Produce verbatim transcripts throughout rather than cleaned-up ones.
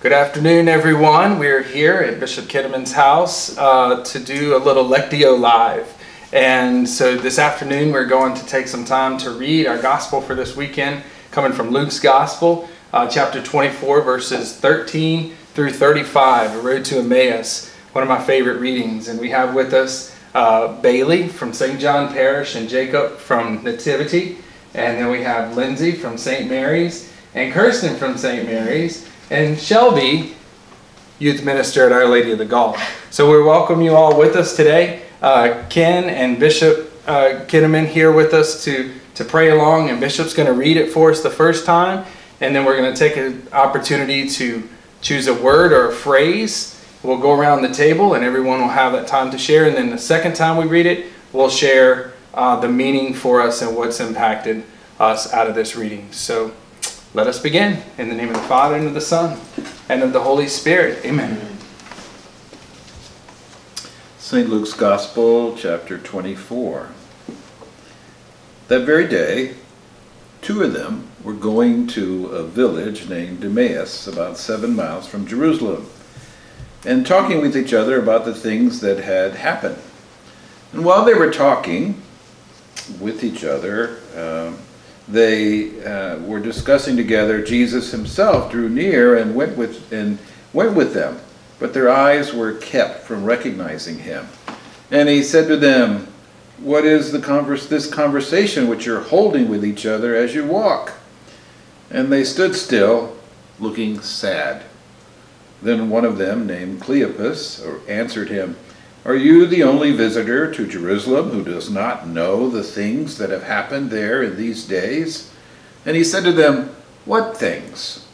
Good afternoon, everyone. We're here at Bishop Kitteman's house uh, to do a little Lectio Live. And so this afternoon we're going to take some time to read our gospel for this weekend, coming from Luke's gospel, uh, chapter twenty-four, verses thirteen through thirty-five, A Road to Emmaus, one of my favorite readings. And we have with us uh, Bailey from Saint John Parish and Jacob from Nativity. And then we have Lindsay from Saint Mary's and Kirsten from Saint Mary's. And Shelby, youth minister at Our Lady of the Gulf. So we welcome you all with us today. Uh, Ken and Bishop uh, Kitteman here with us to, to pray along, and Bishop's going to read it for us the first time, and then we're going to take an opportunity to choose a word or a phrase. We'll go around the table and everyone will have that time to share, and then the second time we read it, we'll share uh, the meaning for us and what's impacted us out of this reading. So let us begin. In the name of the Father, and of the Son, and of the Holy Spirit. Amen. Saint Luke's Gospel, chapter twenty-four. That very day, two of them were going to a village named Emmaus, about seven miles from Jerusalem, and talking with each other about the things that had happened. And while they were talking with each other, um, They uh, were discussing together. Jesus himself drew near and went with and went with them, but their eyes were kept from recognizing him. And he said to them, "What is the converse, this conversation which you're holding with each other as you walk?" And they stood still, looking sad. Then one of them, named Cleopas, answered him, "Are you the only visitor to Jerusalem who does not know the things that have happened there in these days?" And he said to them, "What things?"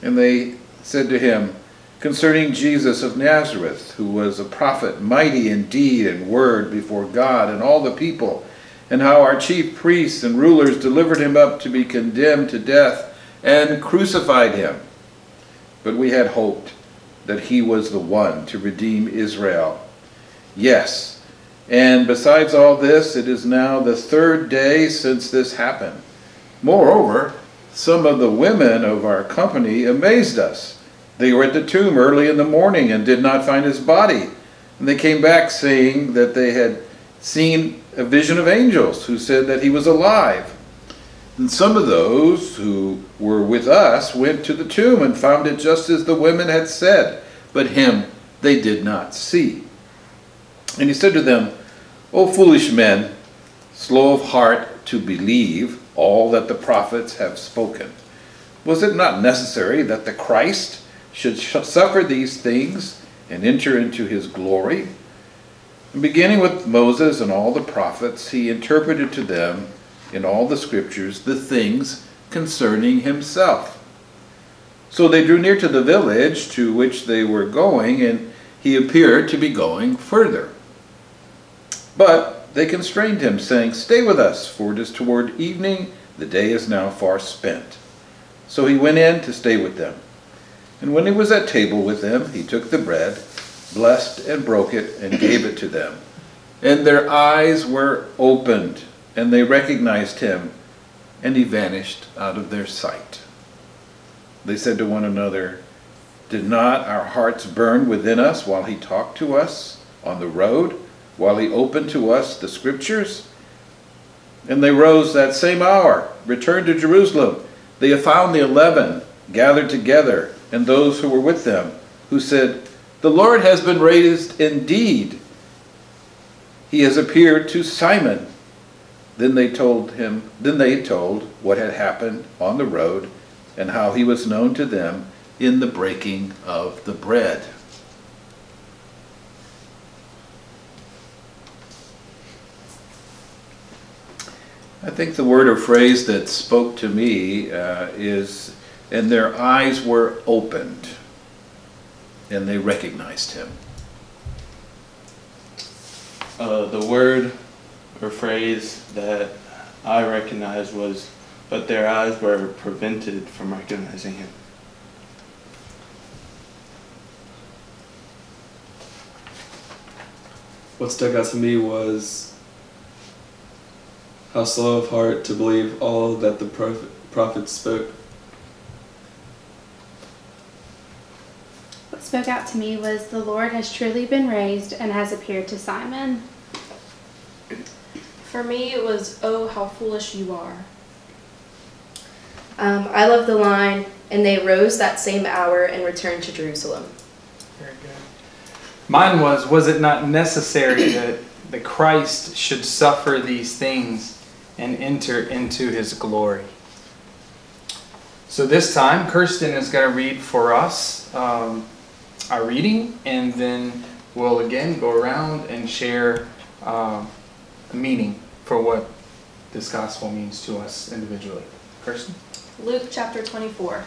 And they said to him, "Concerning Jesus of Nazareth, who was a prophet, mighty in deed and word before God and all the people, and how our chief priests and rulers delivered him up to be condemned to death and crucified him. But we had hoped that he was the one to redeem Israel. Yes, and besides all this, it is now the third day since this happened. Moreover, some of the women of our company amazed us. They were at the tomb early in the morning and did not find his body. And they came back saying that they had seen a vision of angels who said that he was alive. And some of those who were with us went to the tomb and found it just as the women had said, but him they did not see." And he said to them, "O foolish men, slow of heart to believe all that the prophets have spoken. Was it not necessary that the Christ should suffer these things and enter into his glory?" And beginning with Moses and all the prophets, he interpreted to them in all the scriptures the things concerning himself. So they drew near to the village to which they were going, and he appeared to be going further. But they constrained him, saying, "Stay with us, for it is toward evening. The day is now far spent." So he went in to stay with them. And when he was at table with them, he took the bread, blessed and broke it, and gave it to them. And their eyes were opened, and they recognized him, and he vanished out of their sight. They said to one another, "Did not our hearts burn within us while he talked to us on the road, while he opened to us the scriptures?" And they rose that same hour, returned to Jerusalem. They found the eleven gathered together, and those who were with them, who said, "The Lord has been raised indeed. He has appeared to Simon." Then they told him, then they told what had happened on the road, and how he was known to them in the breaking of the bread. I think the word or phrase that spoke to me uh, is, "And their eyes were opened, and they recognized him." Uh, the word or phrase that I recognized was, "But their eyes were prevented from recognizing him." What stuck out to me was how slow of heart to believe all that the prophet, prophets spoke. what spoke out to me was, the Lord has truly been raised and has appeared to Simon. For me, it was, oh, how foolish you are. Um, I love the line, and they rose that same hour and returned to Jerusalem. Very good. Mine was, was it not necessary that the Christ should suffer these things and enter into his glory? So this time, Kirsten is going to read for us um, our reading, and then we'll again go around and share uh, a meaning for what this gospel means to us individually. Kirsten? Luke chapter twenty-four.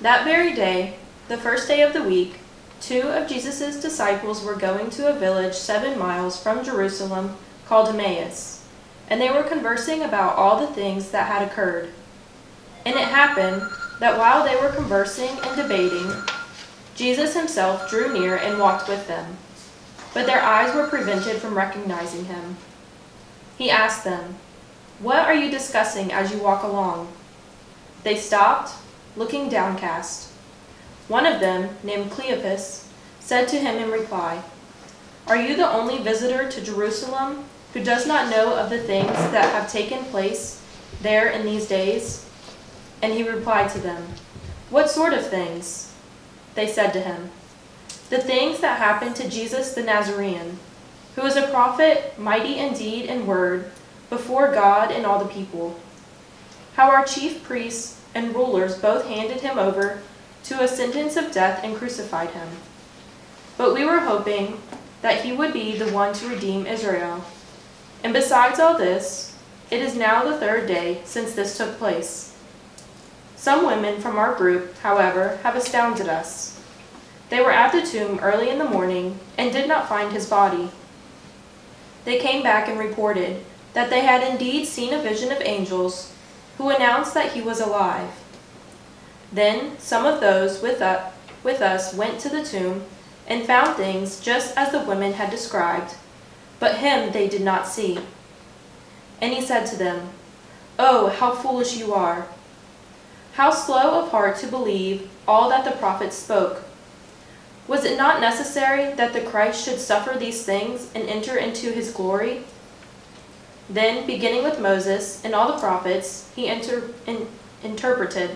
That very day, the first day of the week, two of Jesus' disciples were going to a village seven miles from Jerusalem called Emmaus, and they were conversing about all the things that had occurred. And it happened that while they were conversing and debating, Jesus himself drew near and walked with them. But their eyes were prevented from recognizing him. He asked them, "What are you discussing as you walk along?" They stopped, looking downcast. One of them, named Cleopas, said to him in reply, "Are you the only visitor to Jerusalem who does not know of the things that have taken place there in these days?" And he replied to them, "What sort of things?" They said to him, "The things that happened to Jesus the Nazarene, who was a prophet, mighty in deed and word, before God and all the people. How our chief priests and rulers both handed him over to a sentence of death and crucified him. But we were hoping that he would be the one to redeem Israel. And besides all this, it is now the third day since this took place. Some women from our group, however, have astounded us. They were at the tomb early in the morning and did not find his body. They came back and reported that they had indeed seen a vision of angels who announced that he was alive. Then some of those with us went to the tomb and found things just as the women had described, but him they did not see. And he said to them, "Oh, how foolish you are! How slow of heart to believe all that the prophets spoke. Was it not necessary that the Christ should suffer these things and enter into his glory? Then, beginning with Moses and all the prophets, he inter in interpreted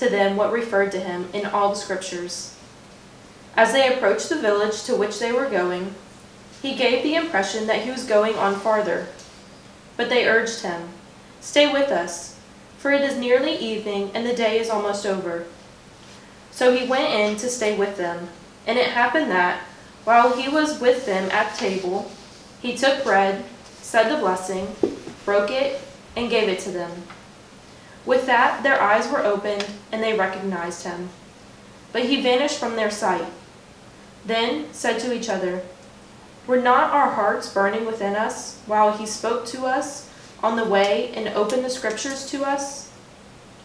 to them what referred to him in all the scriptures." As they approached the village to which they were going, he gave the impression that he was going on farther. But they urged him, "Stay with us, for it is nearly evening, and the day is almost over." So he went in to stay with them. And it happened that, while he was with them at table, he took bread, said the blessing, broke it, and gave it to them. With that, their eyes were opened, and they recognized him. But he vanished from their sight. Then said to each other, "Were not our hearts burning within us while he spoke to us on the way and opened the scriptures to us?"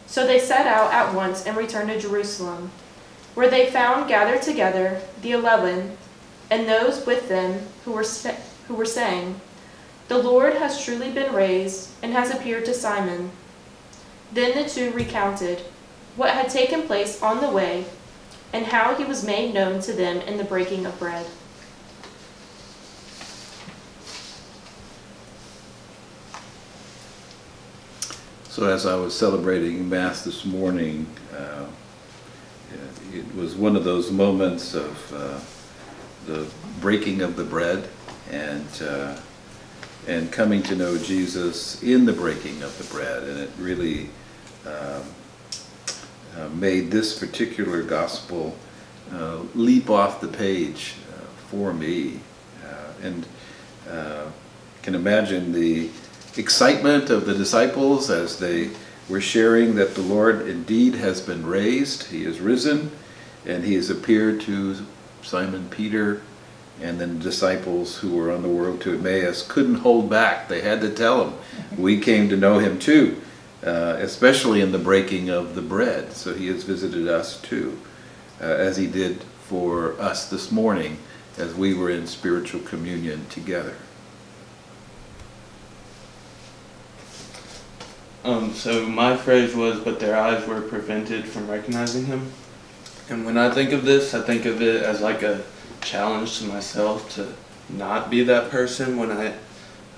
So they set out at once and returned to Jerusalem, where they found gathered together the eleven and those with them who were, who were saying, "The Lord has truly been raised and has appeared to Simon." Then the two recounted what had taken place on the way and how he was made known to them in the breaking of bread. So as I was celebrating Mass this morning, uh, it, it was one of those moments of uh, the breaking of the bread and, uh, and coming to know Jesus in the breaking of the bread. And it really um, uh, made this particular gospel uh, leap off the page uh, for me. Uh, and uh, can imagine the excitement of the disciples as they were sharing that the Lord indeed has been raised, he is risen, and he has appeared to Simon Peter, and then the disciples who were on the road to Emmaus couldn't hold back. They had to tell him, "We came to know him too," uh, especially in the breaking of the bread. So he has visited us too, uh, as he did for us this morning as we were in spiritual communion together. Um, so my phrase was, but their eyes were prevented from recognizing him. And when I think of this, I think of it as like a challenge to myself to not be that person when I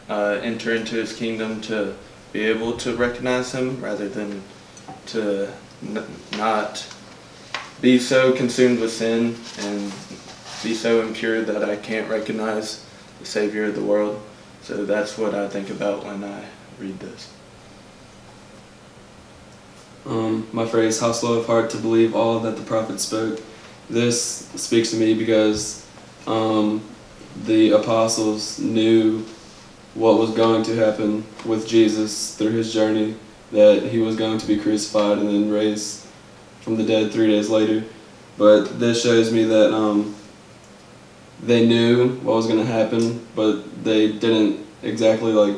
uh, enter into his kingdom, to be able to recognize him rather than to n not be so consumed with sin and be so impure that I can't recognize the Savior of the world. So that's what I think about when I read this. Um, my phrase, how slow of heart to believe all that the prophet spoke. This speaks to me because um, the apostles knew what was going to happen with Jesus through his journey, that he was going to be crucified and then raised from the dead three days later. But this shows me that um, they knew what was going to happen, but they didn't exactly like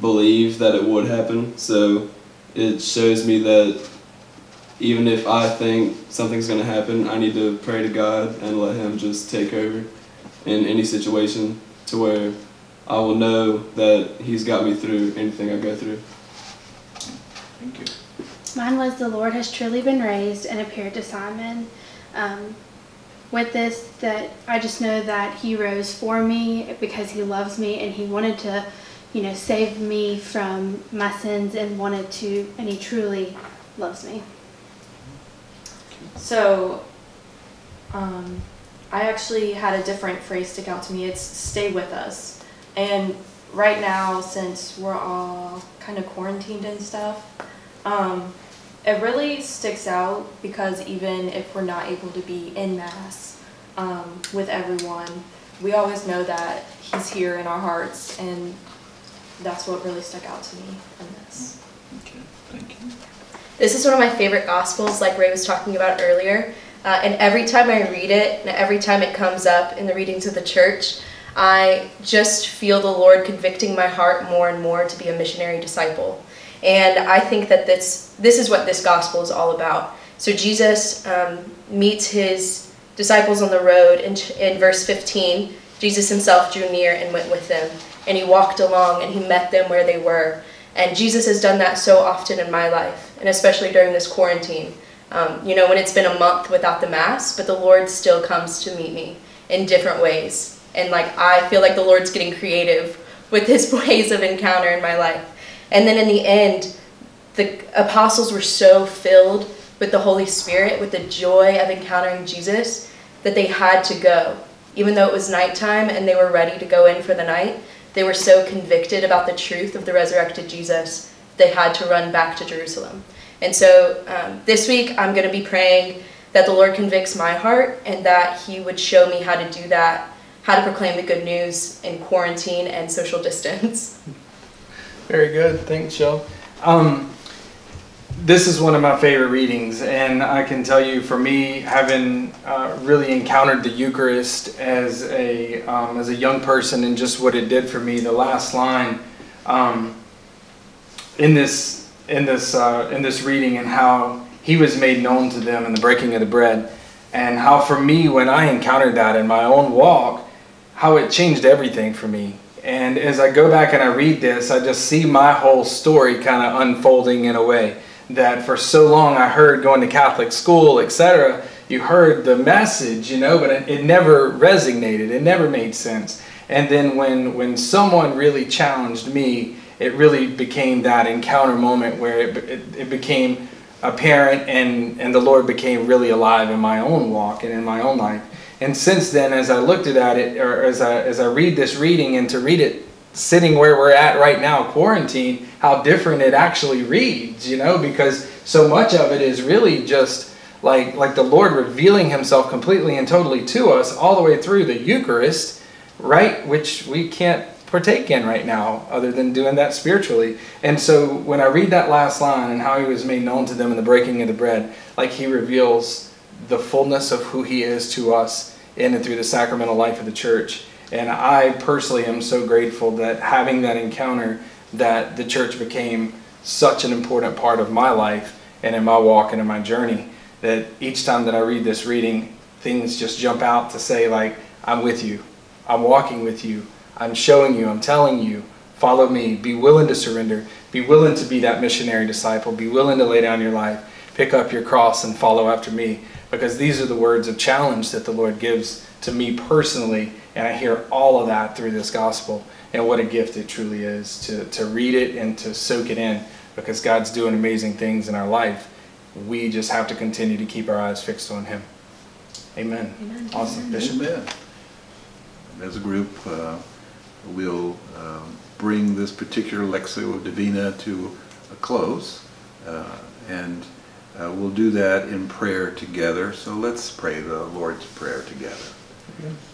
believe that it would happen. So it shows me that even if I think something's going to happen, I need to pray to God and let him just take over in any situation, to where I will know that he's got me through anything I go through. Thank you. Mine was, the Lord has truly been raised and appeared to Simon. Um, with this, that I just know that he rose for me because he loves me and he wanted to, you know, save me from my sins and wanted to, and he truly loves me. So, um, I actually had a different phrase stick out to me. It's stay with us. And right now, since we're all kind of quarantined and stuff, um, it really sticks out because even if we're not able to be en masse um, with everyone, we always know that he's here in our hearts, and that's what really stuck out to me in this. Okay, thank you. This is one of my favorite Gospels, like Ray was talking about earlier, uh, and every time I read it, and every time it comes up in the readings of the church, I just feel the Lord convicting my heart more and more to be a missionary disciple. And I think that this, this is what this gospel is all about. So Jesus um, meets his disciples on the road, and in, in verse fifteen, Jesus himself drew near and went with them. And he walked along and he met them where they were. And Jesus has done that so often in my life, and especially during this quarantine. Um, you know, when it's been a month without the Mass, but the Lord still comes to meet me in different ways. And like, I feel like the Lord's getting creative with his ways of encounter in my life. And then in the end, the apostles were so filled with the Holy Spirit, with the joy of encountering Jesus, that they had to go. Even though it was nighttime and they were ready to go in for the night, they were so convicted about the truth of the resurrected Jesus, they had to run back to Jerusalem. And so um, this week, I'm going to be praying that the Lord convicts my heart and that he would show me how to do that, how to proclaim the good news in quarantine and social distance. Very good. Thanks, Jill. Um, this is one of my favorite readings, and I can tell you, for me, having uh, really encountered the Eucharist as a, um, as a young person, and just what it did for me, the last line um, in this, in this, uh, in this reading, and how he was made known to them in the breaking of the bread, and how for me, when I encountered that in my own walk, how it changed everything for me. And as I go back and I read this, I just see my whole story kind of unfolding in a way that for so long I heard, going to Catholic school, et cetera, you heard the message, you know, but it, it never resonated. It never made sense. And then when, when someone really challenged me, it really became that encounter moment where it, it, it became apparent, and, and the Lord became really alive in my own walk and in my own life. And since then, as I looked at it, or as I, as I read this reading, and to read it sitting where we're at right now, quarantine, how different it actually reads, you know, because so much of it is really just like, like the Lord revealing himself completely and totally to us all the way through the Eucharist, right, which we can't partake in right now other than doing that spiritually. And so when I read that last line, and how he was made known to them in the breaking of the bread, like he reveals the fullness of who he is to us in and through the sacramental life of the church. And I personally am so grateful that having that encounter, that the church became such an important part of my life and in my walk and in my journey, that each time that I read this reading, things just jump out to say, like, I'm with you, I'm walking with you, I'm showing you, I'm telling you, follow me, be willing to surrender, be willing to be that missionary disciple, be willing to lay down your life, pick up your cross and follow after me. because these are the words of challenge that the Lord gives to me personally, and I hear all of that through this gospel. And what a gift it truly is to, to read it and to soak it in, because God's doing amazing things in our life. We just have to continue to keep our eyes fixed on Him. Amen. Amen. Awesome. Amen. Bishop. Amen. As a group, uh, we'll um, bring this particular Lectio Divina to a close, uh, and uh, we'll do that in prayer together. So let's pray the Lord's Prayer together.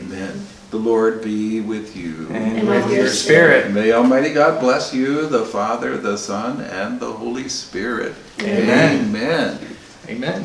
Amen. The Lord be with you. And with your spirit. May Almighty God bless you, the Father, the Son, and the Holy Spirit. Amen. Amen. Amen.